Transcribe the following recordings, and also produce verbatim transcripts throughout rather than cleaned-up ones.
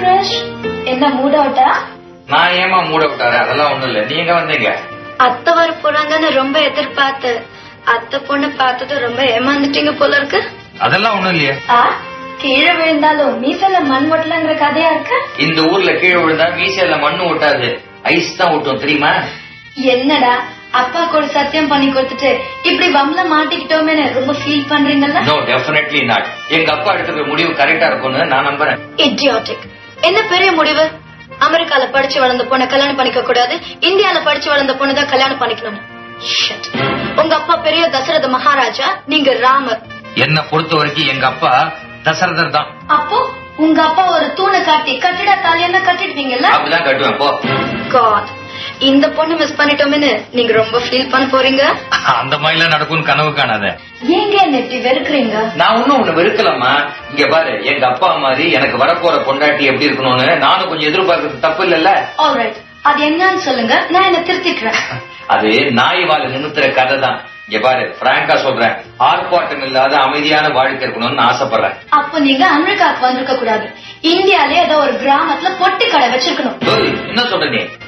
crush? Enna mood outa? Na yema mood outa adala onnu illa. Neenga vandinga. Atta var porangana romba edirpaathu. Atta ponna paathadhu romba emandittinga pola irukku. Adala onnu illaya. Ah, keela velndalo meesala man ottalaangra kadaiya irukka. Indha oorla keela velnda meesala mannu ottaadhu. Ice dhaan ottum theriyuma? Ennada appa kodu satyam panni kodutte ipdi vamla maatikittome nu romba feel pandringala? No, definitely not. Enga appa edutha mudivu correct ah irukonu na namburen. Idiotic. Enna periya mudivu? America la padichu valandha ponna kalyanam panikka koodadhu. India la padichu valandha ponna dhaan kalyanam panikkanum. Shit. Unga appa periya Dasaratha Maharaja, neenga Ramar. Enna porutha varaiku enga appa Dasarathar dhaan. Appo unga appa oru thoona kaatti kattida kalyanam kattiduvingala? Appadhaan kattuven po. God. இந்த பொண்ணு miss பண்ணிட்டோமேன்னு நீங்க ரொம்ப feel பண்ண போறீங்க. அந்த மாதிரிலாம் நடக்கும்னு கனவு காணாத. ஏங்க என்ன இப்படி வெறுக்குறீங்க? நான் ஒண்ணும் உன்னை வெறுக்கலமா. இங்க பாரு, எங்க அப்பா மாதிரி எனக்கு வரப்போற பொண்டாட்டி எப்படி இருக்கணும்னு நானும் கொஞ்சம் எதிர்பார்க்கறது தப்பு இல்லல்ல? ஆல்ரைட், அது என்னன்னு சொல்லுங்க, நான் என்ன திருத்திக்கிறேன். அது நாய் வால் நிமித்துற கதை தான். இங்க பாரு, பிராங்கா சொல்றேன், ஆர்ப்பாட்டம் இல்லாத அமைதியான வாழ்க்கை இருக்கணும்னு ஆசைப்படுறேன். அப்ப நீங்க அமெரிக்காவுக்கு வந்திருக்க கூடாது. இந்தியாலே ஏதோ ஒரு கிராமத்துல பொட்டி கடை வச்சிருக்கணும். என்ன சொல்றீங்க?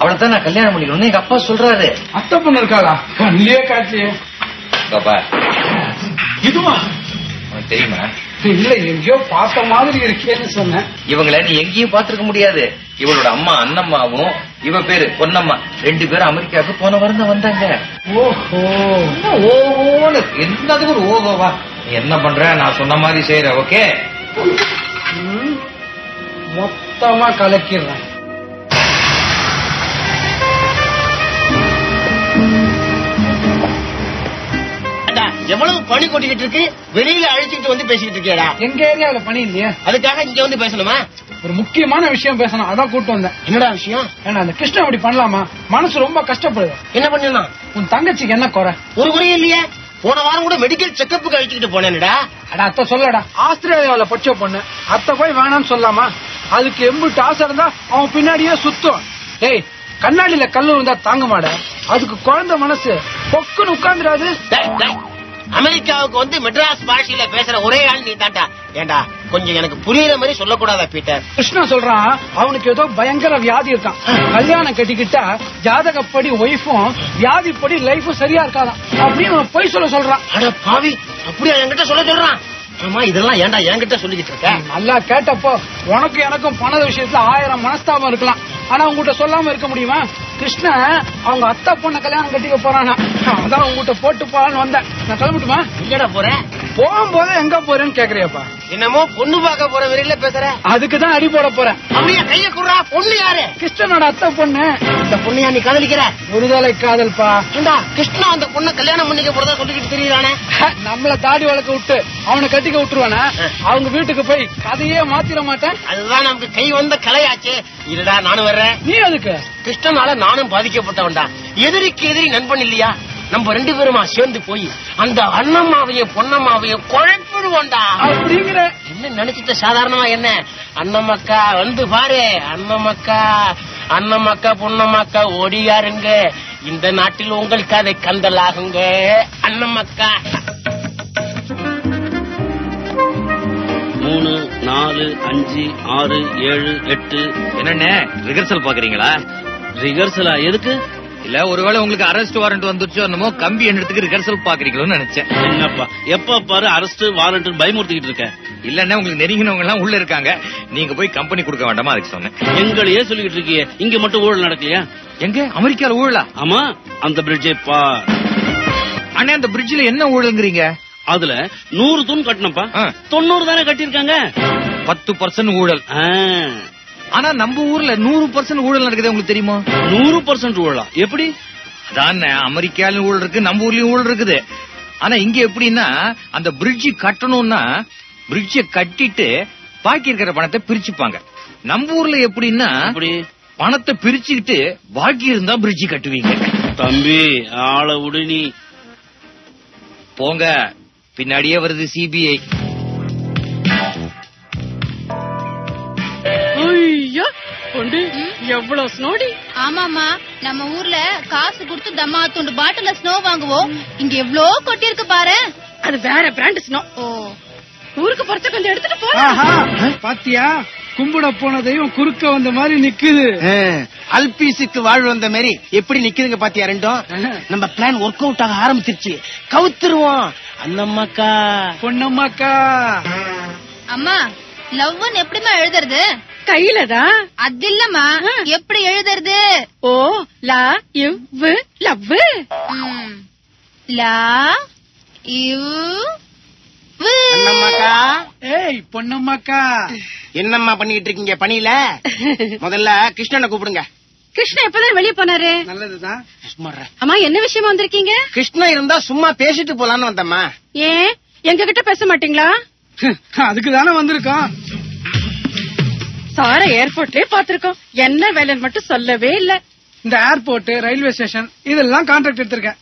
அவளத்தான் நான் கல்யாணம் பண்ணிக்கணும்னு எங்க அப்பா சொல்றாரு. அத்தை பொண்ணு இருக்காளா? கண்ணிலே காட்சியே. இதுவா தெரியுமா? இல்ல, எங்கேயோ பார்த்த மாதிரி இருக்கேன்னு சொன்னேன். இவங்கள நீ எங்கேயும் பாத்துருக்க முடியாது. இவளோட அம்மா அண்ணம்மாவும் இவ பேரு பொன்னம்மா, ரெண்டு பேரும் அமெரிக்காவுக்கு போன வரந்த வந்தாங்க. ஓஹோ, ஓஹோன்னு என்னது ஒரு ஓகோவா? என்ன பண்ற, நான் சொன்ன மாதிரி செய்யற. ஓகே, மொத்தமா கலக்கிறேன். எவ்வளவு பணி கொட்டிக்கிட்டு இருக்கு, வெளியில அழைச்சிட்டு வந்து பேசிக்கிட்டு இருக்கியா? எங்க ஏரியாவில பணி இல்லையா, அதுக்காக இங்க வந்து பேசணுமா? ஒரு முக்கியமான விஷயம் பேசணும், அதான் கூட்டு வந்தேன். என்னடா விஷயம்? ஏன்னா அந்த கிருஷ்ணன் அப்படி பண்ணலாமா? மனசு ரொம்ப கஷ்டப்படுது. என்ன பண்ணலாம்? உன் தங்கச்சிக்கு என்ன குறை? ஒரு குறை இல்லையா? போன வாரம் கூட மெடிக்கல் செக்அப்புக்கு அழைச்சிட்டு போனேன்டா. அட அத்தை சொல்லடா, ஆஸ்திரேலியாவில படிச்ச பொண்ணு, அத்தை போய் வேணாம்னு சொல்லாமா? அதுக்கு எம்பிட்டு ஆசை இருந்தா அவன் பின்னாடியே சுத்தும். ஏய், கண்ணாடியில கல்லு இருந்தா தாங்க மாட, அதுக்கு குழந்தை மனசு பொக்குன்னு உட்கார்ந்துடாது. அமெரிக்காவுக்கு வந்து மெட்ராஸ் பாஷையில பேசுற ஒரே ஆள் நீ தாண்டா. ஏண்டா கொஞ்சம் எனக்கு புரியுற மாதிரி சொல்லக்கூடாதா பீட்டர்? கிருஷ்ணா சொல்றான், அவனுக்கு ஏதோ பயங்கர வியாதி இருக்கான். கல்யாணம் கட்டிக்கிட்டா ஜாதகப்படி ஒய்ஃபும் வியாதிப்படி லைஃபும் சரியா இருக்காதான் அப்படின்னு போய் சொல்ல சொல்றான். அட பாவி, அப்படியா என்கிட்ட சொல்ல சொல்றான்? ஆமா, இதெல்லாம் ஏண்டா என்கிட்ட சொல்லிக்கிட்டு இருக்க? நல்லா கேட்டப்போ, உனக்கு எனக்கும் பண விஷயத்துல ஆயிரம் மனஸ்தாபம் இருக்கலாம், ஆனா உங்ககிட்ட சொல்லாம இருக்க முடியுமா? கிருஷ்ண அவங்க அத்தை பொண்ண கல்யாணம் கட்டிக்க போறானா, அதான் உங்ககிட்ட போட்டு போறான்னு வந்தேன். நான் கிளம்பிட்டுமா? எங்கடா போறேன்? போகும்போது எங்க போறேன்னு கேக்குறியாப்பா? என்னமோ பொண்ணு பார்க்க போற வரையில பேசுற, அதுக்குதான் அடி போட போறேன். அப்படியே கைய குடுறா. பொண்ணு யாரு? கிருஷ்ணனோட அத்தை பொண்ணு. இந்த பொண்ணு நீ காதலிக்கிற? ஒருதலை காதல்பா. ஏண்டா கிருஷ்ணா அந்த பொண்ணை கல்யாணம் பண்ணிக்க போறதா சொல்லிக்கிட்டு தெரியுறானே? நம்மள தாடி வளர்க்க விட்டு அவனை கட்டிக்க விட்டுருவானா? அவங்க வீட்டுக்கு போய் கதையே மாத்திர மாட்டேன். அதுதான் நமக்கு கை வந்த கலையாச்சு. இதுடா நானும் வர்றேன். நீ அதுக்கு? கிருஷ்ணனால நானும் பாதிக்கப்பட்டவன்டா. எதிரிக்கு எதிரி நண்பன் இல்லையா? நம்ம ரெண்டு பேருமா சேர்ந்து போய் அந்த அண்ணம்மாவையும் பொன்னம்மாவையும் குழப்பிடுவோம்டா. அப்படிங்கிற என்ன நினைச்சிட்ட? சாதாரணமா என்ன அண்ணம்மாக்கா வந்து பாரு, அண்ணம்மாக்கா அண்ணம்மாக்கா பொன்னம்மாக்கா ஓடியாருங்க, இந்த நாட்டில் உங்களுக்கு அதை கந்தலாகுங்க அண்ணம்மாக்கா. மூணு நாலு அஞ்சு ஆறு ஏழு எட்டு. என்னென்ன ரிஹர்சல் பாக்குறீங்களா? ரிஹர்சலா எதுக்கு? இல்ல ஒருவேளை உங்களுக்கு அரெஸ்ட் வாரண்ட் வந்துருச்சோ என்னமோ, கம்பி எண்ணத்துக்கு ரிஹர்சல் பாக்குறீங்களோன்னு நினைச்சேன். என்னப்பா எப்ப பாரு அரெஸ்ட் வாரண்ட் பயமுறுத்திக்கிட்டு இருக்கேன்? இல்லன்னா உங்களுக்கு நெருங்கினவங்க எல்லாம் உள்ள இருக்காங்க, நீங்க போய் கம்பெனி கொடுக்க வேண்டாமா, அதுக்கு சொன்னேன். எங்களையே சொல்லிக்கிட்டு இருக்கீங்க, இங்க மட்டும் ஊழல் நடக்கலையா? எங்க அமெரிக்கால ஊழலா? ஆமா, அந்த பிரிட்ஜே பா அண்ணே. அந்த பிரிட்ஜ்ல என்ன ஊழல்ங்கிறீங்க? அதுல நூறு தூண் கட்டணும்பா, தொண்ணூறு தானே கட்டிருக்காங்க, பத்து பர்சன்ட் ஊழல். ஆனா நம்ம ஊர்ல நூறு பர்சன்ட் ஊழல் நடக்குது, உங்களுக்கு தெரியுமா? நூறு பர்சன்ட் ஊழலா? எப்படி? அதான் அமெரிக்காலும் ஊழல் இருக்கு, நம்ம ஊர்லயும் ஊழல் இருக்குது. ஆனா இங்க எப்படின்னா, அந்த பிரிட்ஜ் கட்டணும்னா பிரிட்ஜ கட்டிட்டு பாக்கி இருக்கிற பணத்தை பிரிச்சுப்பாங்க. நம்ம ஊர்ல எப்படின்னா பணத்தை பிரிச்சுக்கிட்டு பாக்கி இருந்தா பிரிட்ஜி கட்டுவீங்க. தம்பி ஆள உடனே போங்க, பின்னாடியே வருது சிபிஐ. எவ்வளவு ஸ்னோடி? ஆமாமா, நம்ம ஊர்ல காசு கொடுத்து தம்மாத்துண்டு பாட்டில ஸ்னோ வாங்குவோம். இங்க எவ்வளவு கொட்டி இருக்கு பாரு, அது வேற பிராண்ட் ஸ்னோ. ஓ, ஊருக்கு போறத கொஞ்சம் எடுத்துட்டு போறா. பாத்தியா, கும்பிட போனதையும் குறுக்க வந்த மாதிரி நிக்குது. அல்பீஸுக்கு வாழ் வந்த மாதிரி எப்படி நிக்குதுங்க பாத்தியா? ரெண்டும் நம்ம பிளான் ஒர்க் அவுட் ஆக ஆரம்பிச்சிருச்சு. கவுத்துருவோம். அண்ணம்மாக்கா பொண்ணம்மாக்கா. அம்மா, லவ்னு எப்படிமா எழுதுறது? கையிலதான். அது இல்லம்மா, எப்படி எழுதுறது? ஓ லா இவ் லவ். லா இவ். அண்ணம்மாக்கா. ஏய் பொண்ணம்மாக்கா, என்னம்மா பண்ணிட்டு இருக்கீங்க பணியில? முதல்ல கிருஷ்ணனை கூப்பிடுங்க. கிருஷ்ணன் எப்பதான் வெளியே போனாரு? நல்லதுதான். அம்மா, என்ன விஷயமா வந்திருக்கீங்க? கிருஷ்ணன் இருந்தா சும்மா பேசிட்டு போலான்னு வந்தம்மா. ஏன் எங்க கிட்ட பேச மாட்டீங்களா? அதுக்குதானே வந்திருக்கோம். சார ஏர்போர்ட்லயே பாத்திருக்கோம், என்ன வேலைன்னு மட்டும் சொல்லவே இல்ல. இந்த ஏர்போர்ட், ரயில்வே ஸ்டேஷன் இதெல்லாம் கான்ட்ராக்ட் எடுத்திருக்கேன்.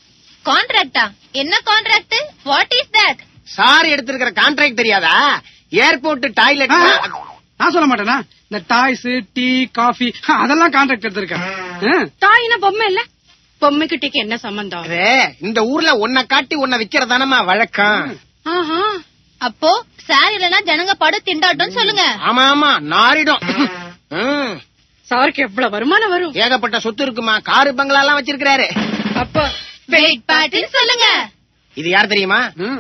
கான்ட்ராக்டா? என்ன contract? What is that? Sir எடுத்திருக்கிற கான்ட்ராக்ட் தெரியாதா? ஏர்போர்ட் டாய்லெட் நான் சொல்ல மாட்டேனா? இந்த டாய்ஸ், டீ, காஃபி அதெல்லாம் கான்ட்ராக்ட் எடுத்திருக்கேன். டாய்னா பொம்மை இல்ல? பொம்மைக்கு டீக்கு என்ன சம்பந்தம்? இந்த ஊர்ல ஒன்ன காட்டி ஒன்ன விக்கிறதானமா வழக்கம். அப்போ சார் இல்லனா ஜனங்க படு திண்டாட்டம் சொல்லுங்க. ஆமா ஆமா, நாரிடும். சாருக்கு எவ்வளவு வருமானம் வரும்? ஏகப்பட்ட சொத்து இருக்குமா, காரு பங்களா எல்லாம் வச்சிருக்காரு. அப்போ வெயிட் பாட்டி சொல்லுங்க. இது யார் தெரியுமா?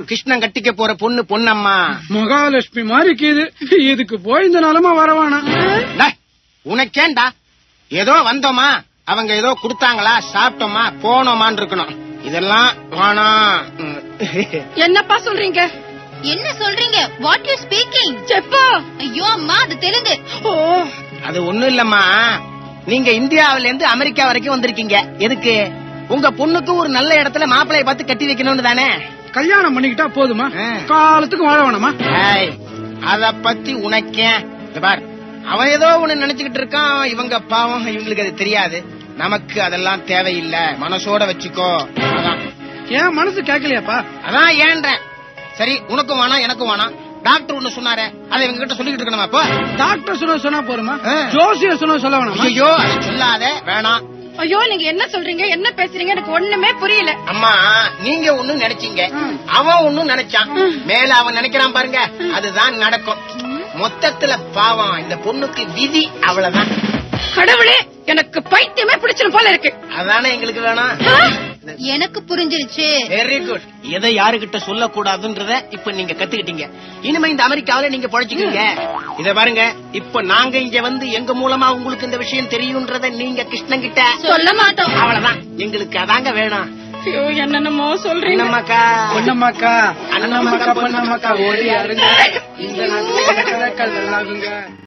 கிருஷ்ணன் கட்டிக்க போற பொண்ணு பொண்ணம்மா. மகாலட்சுமி மாதிரி கீது. இதுக்கு போயிருந்த நாளுமா வரவானா? உனக்கேண்டா, ஏதோ வந்தோமா, அவங்க ஏதோ குடுத்தாங்களா, சாப்பிட்டோமா, போனோமான்னு இருக்கணும். இதெல்லாம் வானா. என்னப்பா சொல்றீங்க? என்ன சொல்றீங்க? What you speaking? செப்பா. ஐயோ அம்மா, அது தெலுங்கு. ஓ, அது ஒண்ணும் இல்லம்மா. நீங்க இந்தியாவில இருந்து அமெரிக்கா வரைக்கும் வந்திருக்கீங்க, எதுக்கு? உங்க பொண்ணுக்கு ஒரு நல்ல இடத்துல மாப்பிள்ளைய பார்த்து கட்டி வைக்கணும்னு தானே. கல்யாணம் பண்ணிக்கிட்டா போதுமா, காலத்துக்கு வாழ வேணாமா? அத பத்தி உனக்கே. பார், அவன் ஏதோ ஒண்ணு நினைச்சுக்கிட்டு இருக்கான். இவங்க பாவம், இவங்களுக்கு அது தெரியாது. நமக்கு அதெல்லாம் தேவையில்ல, மனசோட வச்சுக்கோ. அதான் ஏன் மனசு கேட்கலையாப்பா? அதான் ஏன்ற. சரி, உனக்கும் வானா எனக்கும் வானா. டாக்டர் ஒண்ணு சொன்னாரு, அதை இவங்க கிட்ட சொல்லிட்டு இருக்கணுமா? அப்ப டாக்டர் சொன்ன சொன்னா போருமா? ஜோசியர் சொன்ன சொல்ல வேணாம். ஐயோ அதை சொல்லாத, வேணாம். ஐயோ நீங்க என்ன சொல்றீங்க, என்ன பேசுறீங்க, எனக்கு ஒண்ணுமே புரியல. அம்மா, நீங்க ஒண்ணும் நினைச்சீங்க, அவன் ஒண்ணும் நினைச்சான், மேல அவன் நினைக்கிறான் பாருங்க, அதுதான் நடக்கும். மொத்தத்துல பாவம் இந்த பொண்ணுக்கு விதி, அவ்வளவுதான். கடவுளே, எனக்கு பைத்தியமே பிடிச்சிடும் போல இருக்கு. அதானே எங்களுக்கு வேணாம். எனக்கு புரிஞ்சிருச்சு. Very good. எதை யாருகிட்ட சொல்ல கூடாதுன்றத இப்ப நீங்க கத்துக்கிட்டீங்க. இனிமே இந்த அமெரிக்காவில நீங்க பொழைச்சுக்கீங்க. இத பாருங்க, இப்ப நாங்க இங்க வந்து எங்க மூலமா உங்களுக்கு இந்த விஷயம் தெரியும்ன்றத நீங்க கிருஷ்ணன் கிட்ட சொல்ல மாட்டோம். அவ்வளவுதான், எங்களுக்கு அதாங்க வேணாம். என்னென்னமோ சொல்றீங்க. அண்ணம்மாக்கா பொண்ணம்மாக்கா, அண்ணம்மாக்கா பொண்ணம்மாக்கா, ஓடி அருங்க.